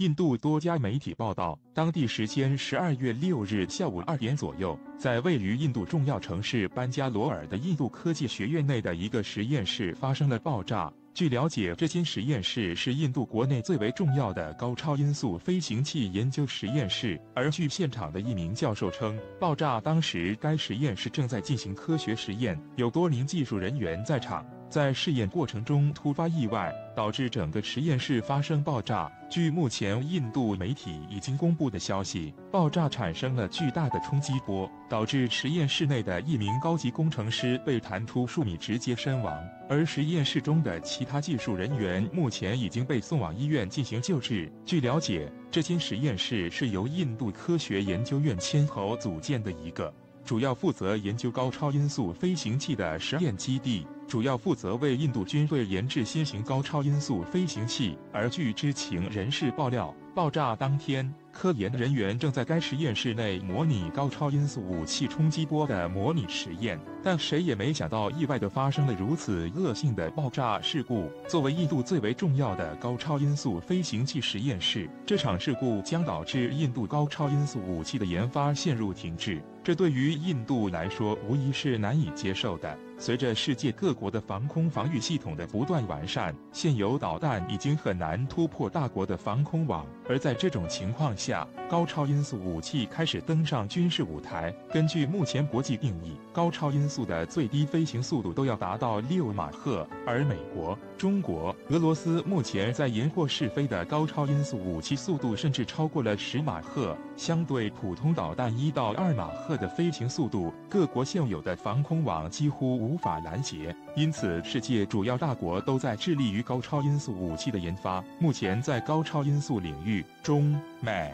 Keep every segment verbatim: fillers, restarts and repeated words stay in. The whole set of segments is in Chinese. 印度多家媒体报道，当地时间十二月六日下午二点左右，在位于印度重要城市班加罗尔的印度科技学院内的一个实验室发生了爆炸。据了解，这间实验室是印度国内最为重要的高超音速飞行器研究实验室。而据现场的一名教授称，爆炸当时该实验室正在进行科学实验，有多名技术人员在场。 在试验过程中突发意外，导致整个实验室发生爆炸。据目前印度媒体已经公布的消息，爆炸产生了巨大的冲击波，导致实验室内的一名高级工程师被弹出数米，直接身亡。而实验室中的其他技术人员目前已经被送往医院进行救治。据了解，这间实验室是由印度科学研究院牵头组建的一个，主要负责研究高超音速飞行器的实验基地。 主要负责为印度军队研制新型高超音速飞行器。而据知情人士爆料，爆炸当天，科研人员正在该实验室内模拟高超音速武器冲击波的模拟实验，但谁也没想到意外地发生了如此恶性的爆炸事故。作为印度最为重要的高超音速飞行器实验室，这场事故将导致印度高超音速武器的研发陷入停滞，这对于印度来说无疑是难以接受的。 随着世界各国的防空防御系统的不断完善，现有导弹已经很难突破大国的防空网。而在这种情况下，高超音速武器开始登上军事舞台。根据目前国际定义，高超音速的最低飞行速度都要达到六马赫。而美国、中国、俄罗斯目前在研获试飞的高超音速武器速度甚至超过了十马赫，相对普通导弹一到二马赫的飞行速度，各国现有的防空网几乎无 无法拦截，因此世界主要大国都在致力于高超音速武器的研发。目前在高超音速领域，中美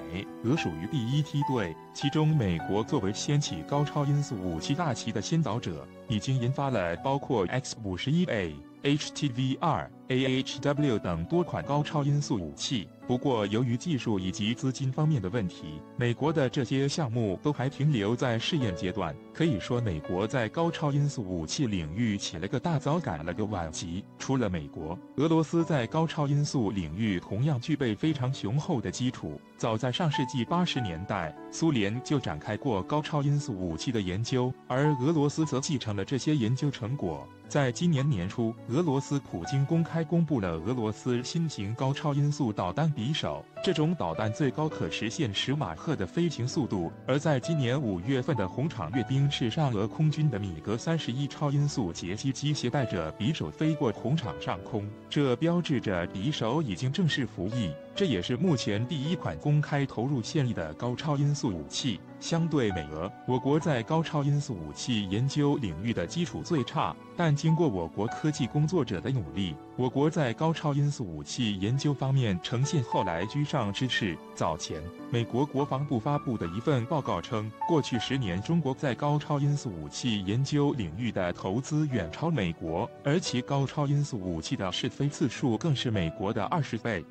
俄属于第一梯队，其中美国作为掀起高超音速武器大旗的先导者，已经研发了包括 X 五十一 A、 H T V 二、 A H W 等多款高超音速武器。 不过，由于技术以及资金方面的问题，美国的这些项目都还停留在试验阶段。可以说，美国在高超音速武器领域起了个大早，赶了个晚集。除了美国，俄罗斯在高超音速领域同样具备非常雄厚的基础。早在上世纪八十年代，苏联就展开过高超音速武器的研究，而俄罗斯则继承了这些研究成果。在今年年初，俄罗斯普京公开公布了俄罗斯新型高超音速导弹 匕首，这种导弹最高可实现十马赫的飞行速度。而在今年五月份的红场阅兵式上，俄空军的米格三十一超音速截击机携带着匕首飞过红场上空，这标志着匕首已经正式服役。这也是目前第一款公开投入现役的高超音速武器。相对美俄，我国在高超音速武器研究领域的基础最差，但经过我国科技工作者的努力，我国在高超音速武器研究方面呈现 后来居上之势。早前，美国国防部发布的一份报告称，过去十年中国在高超音速武器研究领域的投资远超美国，而其高超音速武器的试飞次数更是美国的二十倍。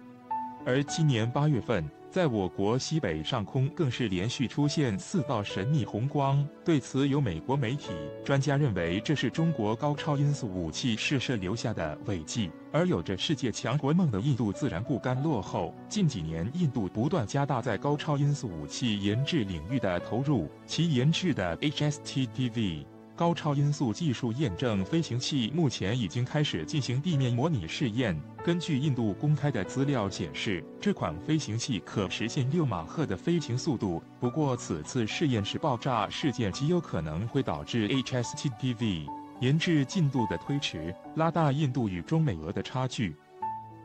而今年八月份， 在我国西北上空更是连续出现四道神秘红光。对此，有美国媒体专家认为，这是中国高超音速武器试射留下的尾迹。而有着世界强国梦的印度自然不甘落后。近几年，印度不断加大在高超音速武器研制领域的投入，其研制的 H S T D V 高超音速技术验证飞行器目前已经开始进行地面模拟试验。根据印度公开的资料显示，这款飞行器可实现六马赫的飞行速度。不过，此次试验室爆炸事件极有可能会导致 H S T D V 研制进度的推迟，拉大印度与中美俄的差距。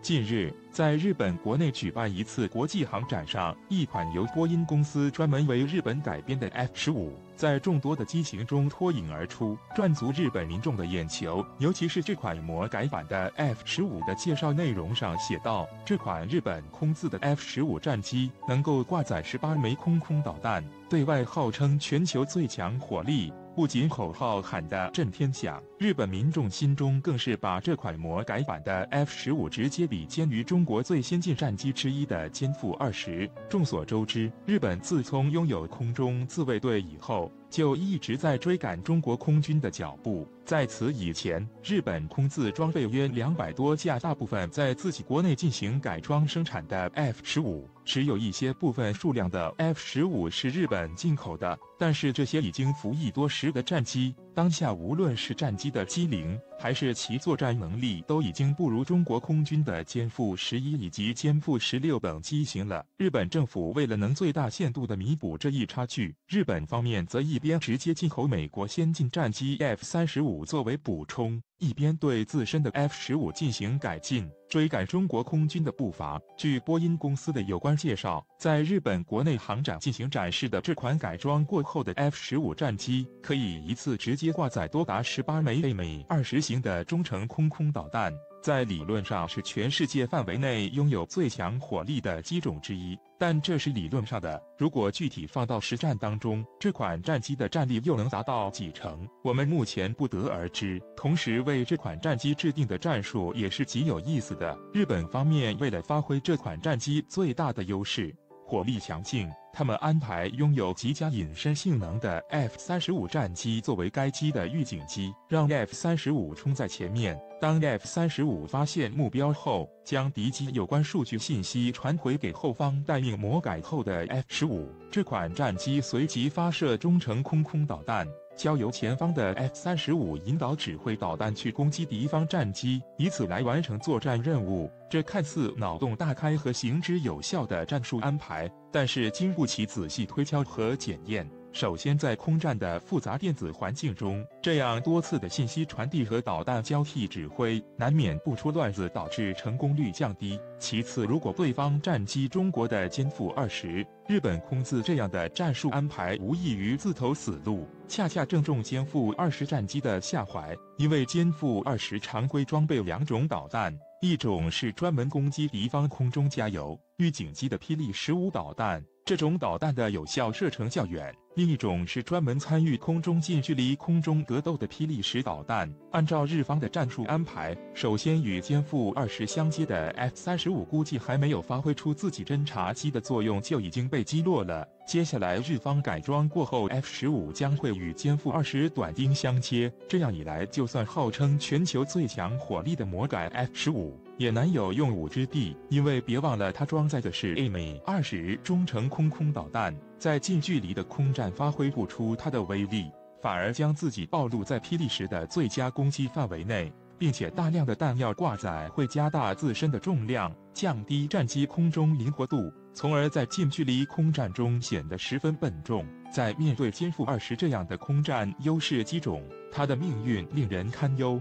近日，在日本国内举办一次国际航展上，一款由波音公司专门为日本改编的 F 十五在众多的机型中脱颖而出，赚足日本民众的眼球。尤其是这款魔改版的 F 十五的介绍内容上写道，这款日本空自的 F 十五战机能够挂载十八枚空空导弹，对外号称全球最强火力。 不仅口号喊得震天响，日本民众心中更是把这款魔改版的 F 十五直接比肩于中国最先进战机之一的歼负二十。众所周知，日本自从拥有空中自卫队以后，就一直在追赶中国空军的脚步。在此以前，日本空自装备约两百多架，大部分在自己国内进行改装生产的 F 十五，只有一些部分数量的 F 十五 是日本进口的。但是这些已经服役多时的战机，当下无论是战机的机龄，还是其作战能力，都已经不如中国空军的歼负十一以及歼负十六等机型了。日本政府为了能最大限度地弥补这一差距，日本方面则一边直接进口美国先进战机 F 三十五 作为补充，一边对自身的 F 十五 进行改进，追赶中国空军的步伐。据波音公司的有关介绍，在日本国内航展进行展示的这款改装过后的 F 十五 战机，可以一次直接挂载多达十八枚 A M 二十 型的中程空空导弹，在理论上是全世界范围内拥有最强火力的机种之一。但这是理论上的，如果具体放到实战当中，这款战机的战力又能达到几成，我们目前不得而知。同时，为这款战机制定的战术也是极有意思的。日本方面为了发挥这款战机最大的优势，火力强劲，他们安排拥有极佳隐身性能的 F 三十五 战机作为该机的预警机，让 F 三十五 冲在前面。当 F 三十五 发现目标后，将敌机有关数据信息传回给后方待命魔改后的 F 十五， 这款战机随即发射中程空空导弹，交由前方的 F 三十五 引导指挥导弹去攻击敌方战机，以此来完成作战任务。这看似脑洞大开和行之有效的战术安排，但是经不起仔细推敲和检验。首先，在空战的复杂电子环境中，这样多次的信息传递和导弹交替指挥，难免不出乱子，导致成功率降低。其次，如果对方战机中国的歼负二十，日本空自这样的战术安排无异于自投死路，恰恰正中歼负二十战机的下怀。因为歼负二十常规装备两种导弹，一种是专门攻击敌方空中加油预警机的霹雳十五导弹，这种导弹的有效射程较远；另一种是专门参与空中近距离空中格斗的霹雳十导弹。按照日方的战术安排，首先与歼负二十相接的 F 三十五 估计还没有发挥出自己侦察机的作用就已经被击落了。接下来，日方改装过后 F 十五 将会与歼负二十短钉相接，这样一来，就算号称全球最强火力的魔改 F 十五 也难有用武之地，因为别忘了它装载的是 A M 二十 中程空空导弹，在近距离的空战发挥不出它的威力，反而将自己暴露在霹雳十的最佳攻击范围内，并且大量的弹药挂载会加大自身的重量，降低战机空中灵活度，从而在近距离空战中显得十分笨重。在面对歼负二十这样的空战优势机种，它的命运令人堪忧。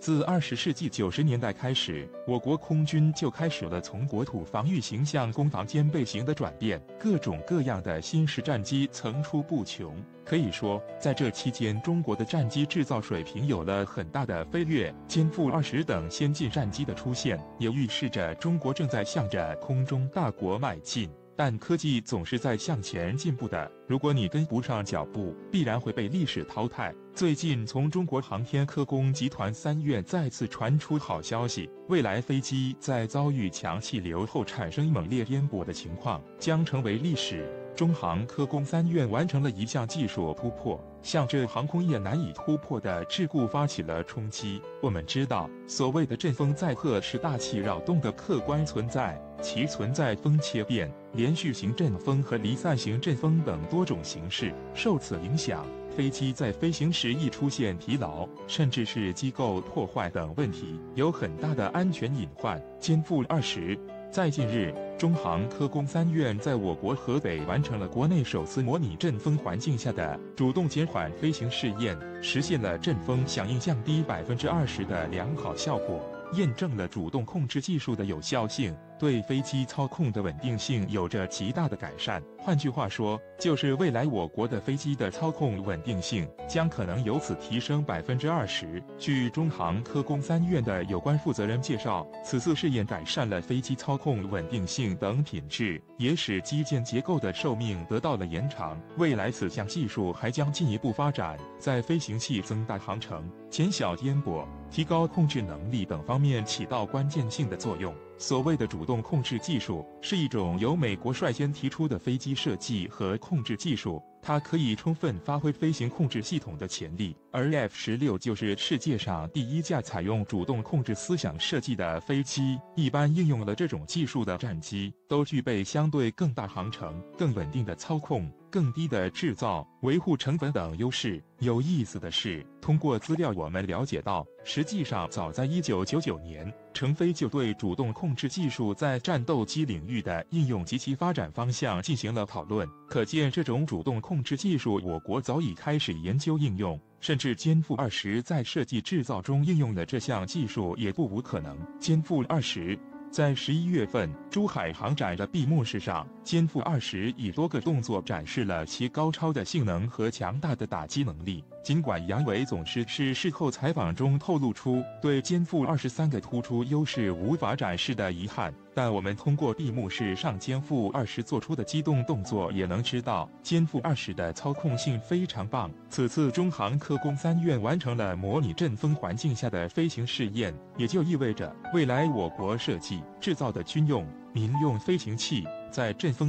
自二十世纪九十年代开始，我国空军就开始了从国土防御型向攻防兼备型的转变，各种各样的新式战机层出不穷。可以说，在这期间，中国的战机制造水平有了很大的飞跃。歼负二十等先进战机的出现，也预示着中国正在向着空中大国迈进。但科技总是在向前进步的，如果你跟不上脚步，必然会被历史淘汰。最近，从中国航天科工集团三月再次传出好消息，未来飞机在遭遇强气流后产生猛烈颠簸的情况将成为历史。中航科工三月完成了一项技术突破，向这航空业难以突破的桎梏发起了冲击。我们知道，所谓的阵风载荷是大气扰动的客观存在，其存在风切变、连续型阵风和离散型阵风等多种形式。受此影响，飞机在飞行时易出现疲劳，甚至是机构破坏等问题，有很大的安全隐患。歼负二十。在近日，中航科工三院在我国河北完成了国内首次模拟阵风环境下的主动减缓飞行试验，实现了阵风响应降低 百分之二十 的良好效果，验证了主动控制技术的有效性，对飞机操控的稳定性有着极大的改善。换句话说，就是未来我国的飞机的操控稳定性将可能由此提升 百分之二十。 据中航科工三院的有关负责人介绍，此次试验改善了飞机操控稳定性等品质，也使机件结构的寿命得到了延长。未来此项技术还将进一步发展，在飞行器增大航程、减小颠簸、提高控制能力等方面起到关键性的作用。所谓的主动控制技术是一种由美国率先提出的飞机设计和控制技术，它可以充分发挥飞行控制系统的潜力。而 F 十六就是世界上第一架采用主动控制思想设计的飞机。一般应用了这种技术的战机，都具备相对更大航程、更稳定的操控、 更低的制造、维护成本等优势。有意思的是，通过资料我们了解到，实际上早在一九九九年，程飞就对主动控制技术在战斗机领域的应用及其发展方向进行了讨论。可见，这种主动控制技术，我国早已开始研究应用，甚至歼负二十在设计制造中应用的这项技术也不无可能。歼负二十 在十一月份珠海航展的闭幕式上，歼负二十以多个动作展示了其高超的性能和强大的打击能力。尽管杨伟总师是事后采访中透露出对歼负二十三个突出优势无法展示的遗憾，但我们通过闭幕式上歼负二十做出的机动动作也能知道，歼负二十的操控性非常棒。此次中航科工三院完成了模拟阵风环境下的飞行试验，也就意味着未来我国设计制造的军用、民用飞行器 在阵风